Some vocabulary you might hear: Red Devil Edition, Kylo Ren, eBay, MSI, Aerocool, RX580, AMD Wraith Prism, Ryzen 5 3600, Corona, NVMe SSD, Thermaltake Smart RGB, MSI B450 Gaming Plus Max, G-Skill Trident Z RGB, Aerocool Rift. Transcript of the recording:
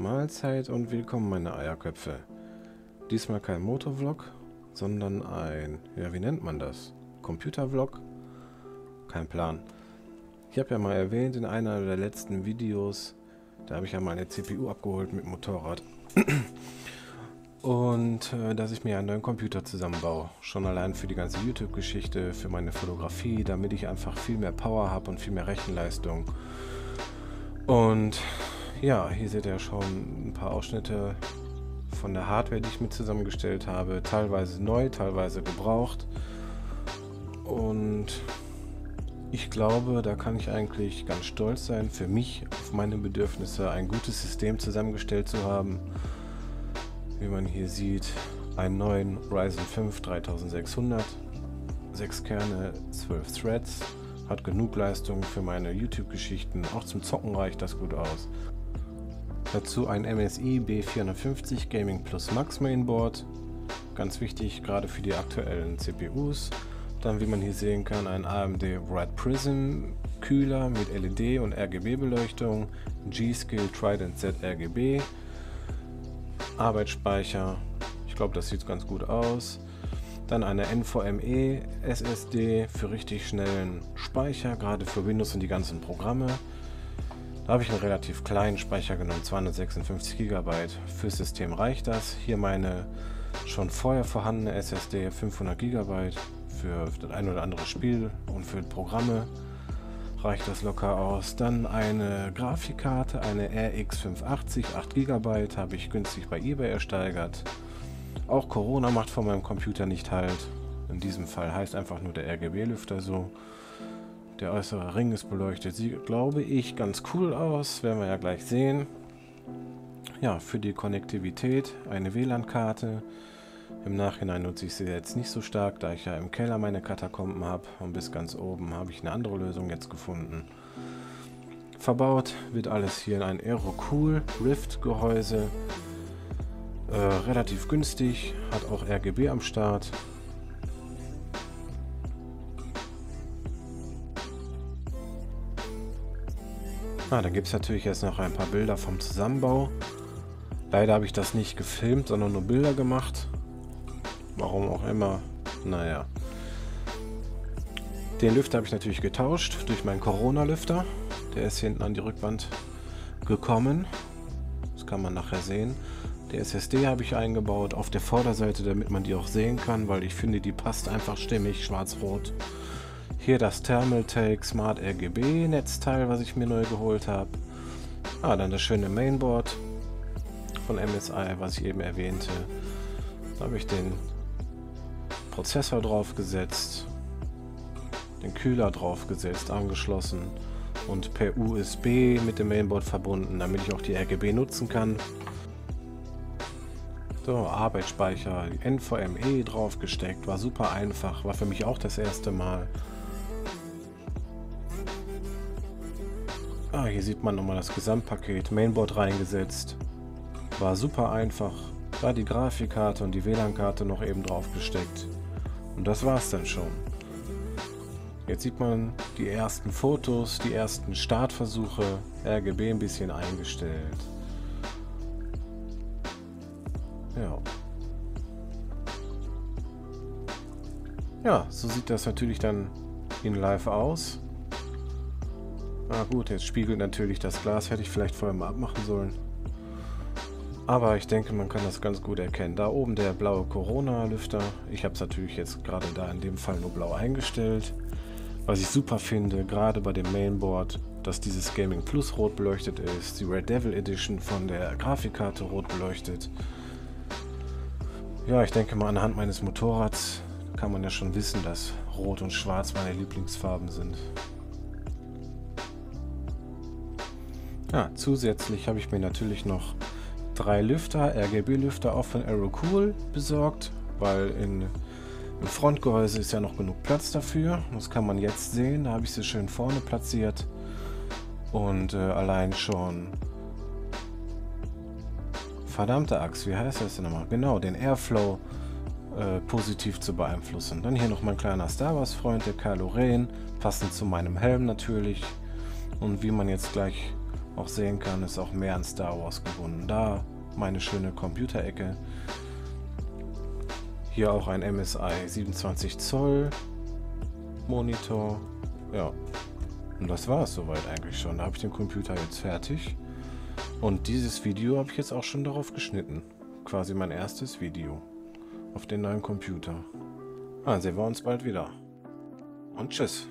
Mahlzeit und willkommen meine Eierköpfe. Diesmal kein Motovlog, sondern ein, ja wie nennt man das? Computervlog? Kein Plan. Ich habe ja mal erwähnt in einer der letzten Videos, da habe ich ja meine CPU abgeholt mit Motorrad. Und dass ich mir einen neuen Computer zusammenbaue. Schon allein für die ganze YouTube-Geschichte, für meine Fotografie, damit ich einfach viel mehr Power habe und viel mehr Rechenleistung. Und ja, hier seht ihr schon ein paar Ausschnitte von der Hardware, die ich mir zusammengestellt habe. Teilweise neu, teilweise gebraucht. Und ich glaube, da kann ich eigentlich ganz stolz sein, für mich, auf meine Bedürfnisse, ein gutes System zusammengestellt zu haben. Wie man hier sieht, einen neuen Ryzen 5 3600, 6 Kerne, 12 Threads, hat genug Leistung für meine YouTube-Geschichten, auch zum Zocken reicht das gut aus. Dazu ein MSI B450 Gaming Plus Max Mainboard, ganz wichtig gerade für die aktuellen CPUs. Dann, wie man hier sehen kann, ein AMD Wraith Prism Kühler mit LED und RGB-Beleuchtung, G-Skill Trident Z RGB, Arbeitsspeicher, ich glaube das sieht ganz gut aus. Dann eine NVMe SSD für richtig schnellen Speicher, gerade für Windows und die ganzen Programme. Da habe ich einen relativ kleinen Speicher genommen, 256 GB. Fürs System reicht das. Hier meine schon vorher vorhandene SSD, 500 GB für das ein oder andere Spiel und für Programme. Reicht das locker aus. Dann eine Grafikkarte, eine RX580, 8 GB, habe ich günstig bei eBay ersteigert. Auch Corona macht von meinem Computer nicht halt. In diesem Fall heißt einfach nur der RGB-Lüfter so. Der äußere Ring ist beleuchtet. Sieht, glaube ich, ganz cool aus. Werden wir ja gleich sehen. Ja, für die Konnektivität eine WLAN-Karte. Im Nachhinein nutze ich sie jetzt nicht so stark, da ich ja im Keller meine Katakomben habe und bis ganz oben habe ich eine andere Lösung jetzt gefunden. Verbaut wird alles hier in ein Aerocool Rift Gehäuse, relativ günstig, hat auch RGB am Start. Ah, dann gibt es natürlich jetzt noch ein paar Bilder vom Zusammenbau. Leider habe ich das nicht gefilmt, sondern nur Bilder gemacht. Warum auch immer, naja. Den Lüfter habe ich natürlich getauscht durch meinen Corona-Lüfter. Der ist hinten an die Rückwand gekommen. Das kann man nachher sehen. Die SSD habe ich eingebaut auf der Vorderseite, damit man die auch sehen kann, weil ich finde, die passt einfach stimmig, schwarz-rot. Hier das Thermaltake Smart RGB Netzteil, was ich mir neu geholt habe. Ah, dann das schöne Mainboard von MSI, was ich eben erwähnte. Da habe ich den Prozessor draufgesetzt, den Kühler draufgesetzt, angeschlossen und per USB mit dem Mainboard verbunden, damit ich auch die RGB nutzen kann. So, Arbeitsspeicher, NVMe draufgesteckt, war super einfach, war für mich auch das erste Mal. Ah, hier sieht man nochmal das Gesamtpaket, Mainboard reingesetzt, war super einfach. Da die Grafikkarte und die WLAN-Karte noch eben drauf gesteckt. Und das war's dann schon. Jetzt sieht man die ersten Fotos, die ersten Startversuche, RGB ein bisschen eingestellt. Ja. Ja, so sieht das natürlich dann in live aus. Na gut, jetzt spiegelt natürlich das Glas, hätte ich vielleicht vorher mal abmachen sollen. Aber ich denke, man kann das ganz gut erkennen. Da oben der blaue Corona-Lüfter. Ich habe es natürlich jetzt gerade da in dem Fall nur blau eingestellt. Was ich super finde, gerade bei dem Mainboard, dass dieses Gaming Plus rot beleuchtet ist. Die Red Devil Edition von der Grafikkarte rot beleuchtet. Ja, ich denke mal, anhand meines Motorrads kann man ja schon wissen, dass Rot und Schwarz meine Lieblingsfarben sind. Ja, zusätzlich habe ich mir natürlich noch 3 Lüfter, RGB-Lüfter auch von Aerocool besorgt, weil im Frontgehäuse ist ja noch genug Platz dafür. Das kann man jetzt sehen, da habe ich sie schön vorne platziert und allein schon, verdammte Axt, wie heißt das denn nochmal? Genau, den Airflow positiv zu beeinflussen. Dann hier noch mein kleiner Star Wars Freund, der Kylo Ren, passend zu meinem Helm natürlich, und wie man jetzt gleich auch sehen kann, ist auch mehr an Star Wars gebunden. Da meine schöne Computerecke. Hier auch ein MSI 27 Zoll Monitor. Ja, und das war es soweit eigentlich schon. Da habe ich den Computer jetzt fertig. Und dieses Video habe ich jetzt auch schon darauf geschnitten. Quasi mein erstes Video auf den neuen Computer. Dann sehen wir uns bald wieder. Und tschüss.